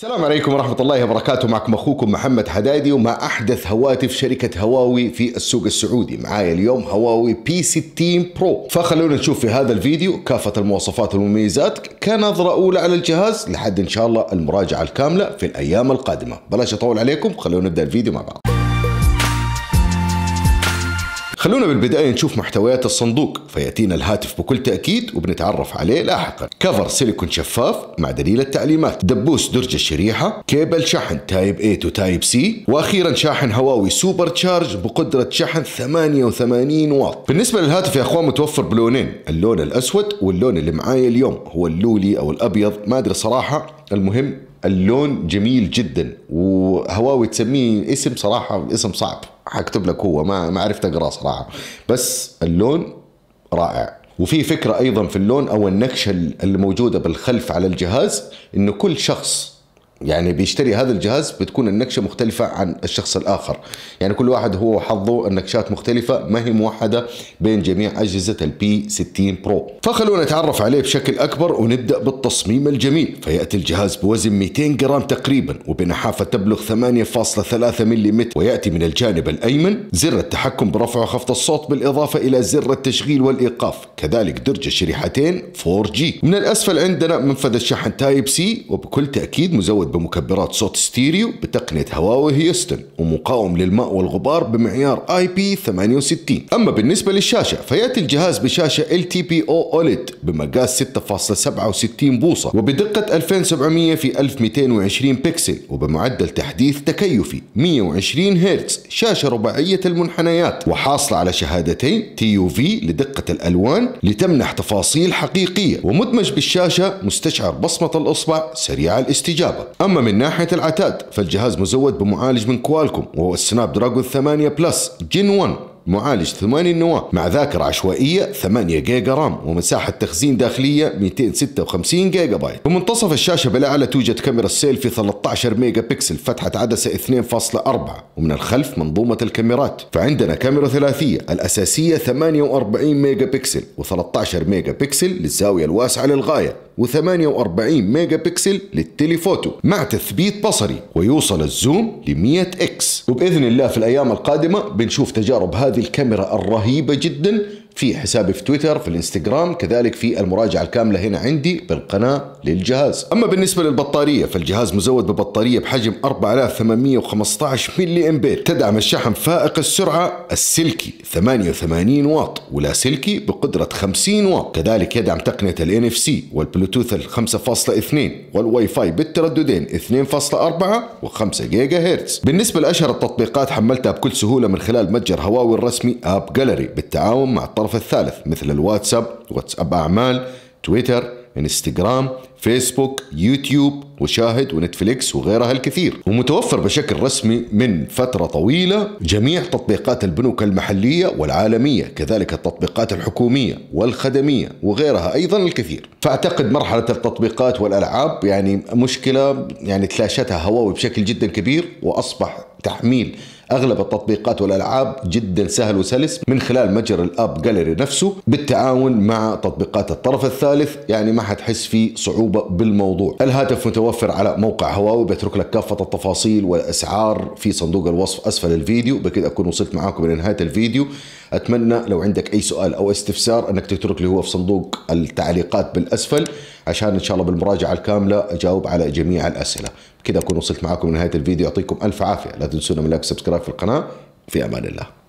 السلام عليكم ورحمة الله وبركاته. معكم أخوكم محمد حدايدي ومع أحدث هواتف شركة هواوي في السوق السعودي. معايا اليوم هواوي بي 60 برو، فخلونا نشوف في هذا الفيديو كافة المواصفات والمميزات كنظرة أولى على الجهاز لحد إن شاء الله المراجعة الكاملة في الأيام القادمة. بلاش أطول عليكم، خلونا نبدأ الفيديو مع بعض. خلونا بالبداية نشوف محتويات الصندوق، فيأتينا الهاتف بكل تأكيد وبنتعرف عليه لاحقا. كفر سيليكون شفاف مع دليل التعليمات، دبوس درج الشريحة، كيبل شحن تايب A تو تايب C، وأخيرا شاحن هواوي سوبر تشارج بقدرة شحن 88 واط. بالنسبة للهاتف يا أخوان متوفر بلونين، اللون الأسود واللون اللي معايا اليوم هو اللولي أو الأبيض، ما أدري صراحة، المهم اللون جميل جدا وهواوي تسميه اسم صراحة اسم صعب، هكتب لك هو ما عرفت اقراه صراحه، بس اللون رائع. وفي فكره ايضا في اللون او النكشه اللي موجوده بالخلف على الجهاز، انه كل شخص يعني بيشتري هذا الجهاز بتكون النكشه مختلفه عن الشخص الاخر، يعني كل واحد هو حظه النكشات مختلفه، ما هي موحده بين جميع اجهزه البي 60 برو. فخلونا نتعرف عليه بشكل اكبر ونبدا بالتصميم الجميل. فياتي الجهاز بوزن 200 جرام تقريبا وبنحافه تبلغ 8.3 ملم، وياتي من الجانب الايمن زر التحكم برفع وخفض الصوت بالاضافه الى زر التشغيل والايقاف، كذلك درج الشريحتين 4G. من الاسفل عندنا منفذ الشحن تايب سي، وبكل تاكيد مزود بمكبرات صوت ستيريو بتقنية هواوي هيوستن ومقاوم للماء والغبار بمعيار IP68. أما بالنسبة للشاشة فيأتي الجهاز بشاشة LTPO OLED بمقاس 6.67 بوصة وبدقة 2700 في 1220 بكسل وبمعدل تحديث تكيفي 120 هرتز، شاشة رباعية المنحنيات وحاصلة على شهادتين TUV لدقة الألوان لتمنح تفاصيل حقيقية، ومدمج بالشاشة مستشعر بصمة الإصبع سريع الاستجابة. أما من ناحية العتاد فالجهاز مزود بمعالج من كوالكوم وهو السناب دراجون 8 بلس جن 1، معالج 8 النواة مع ذاكرة عشوائية 8 جيجا رام ومساحة تخزين داخلية 256 جيجا بايت. بمنتصف الشاشة بالأعلى توجد كاميرا السيلفي 13 ميجا بكسل فتحة عدسة 2.4، ومن الخلف منظومة الكاميرات فعندنا كاميرا ثلاثية، الأساسية 48 ميجا بكسل و13 ميجا بكسل للزاوية الواسعة للغاية و48 ميجا بكسل للتليفوتو مع تثبيت بصري، ويوصل الزوم ل 100 اكس. وبإذن الله في الأيام القادمة بنشوف تجارب هذه الكاميرا الرهيبة جدا في حسابي في تويتر، في الانستغرام، كذلك في المراجعة الكاملة هنا عندي بالقناة للجهاز. أما بالنسبة للبطارية فالجهاز مزود ببطارية بحجم 4815 ملي أمبير، تدعم الشحن فائق السرعة السلكي 88 واط ولا سلكي بقدرة 50 واط، كذلك يدعم تقنية ال NFC والبلوتوث 5.2 والواي فاي بالترددين 2.4 و5 جيجا هرتز. بالنسبة لأشهر التطبيقات حملتها بكل سهولة من خلال متجر هواوي الرسمي App Gallery بالتعاون مع الثالث مثل الواتساب، واتساب أعمال، تويتر، انستغرام، فيسبوك، يوتيوب، وشاهد، ونتفليكس وغيرها الكثير. ومتوفر بشكل رسمي من فترة طويلة جميع تطبيقات البنوك المحلية والعالمية، كذلك التطبيقات الحكومية والخدمية وغيرها أيضا الكثير. فأعتقد مرحلة التطبيقات والألعاب يعني مشكلة يعني تلاشتها هواوي بشكل جدا كبير، وأصبح تحميل أغلب التطبيقات والألعاب جدا سهل وسلس من خلال متجر الآب جاليري نفسه بالتعاون مع تطبيقات الطرف الثالث، يعني ما حتحس في صعوبة بالموضوع. الهاتف متوفر على موقع هواوي، بيترك لك كافة التفاصيل والأسعار في صندوق الوصف أسفل الفيديو. بكده أكون وصلت معاكم إلى نهاية الفيديو. أتمنى لو عندك أي سؤال أو استفسار أنك تترك لي هو في صندوق التعليقات بالأسفل، عشان إن شاء الله بالمراجعة الكاملة أجاوب على جميع الأسئلة. بكده أكون وصلت معاكم لنهاية الفيديو، يعطيكم ألف عافية، لا تنسونا من لايك وسبسكرايب في القناة، في أمان الله.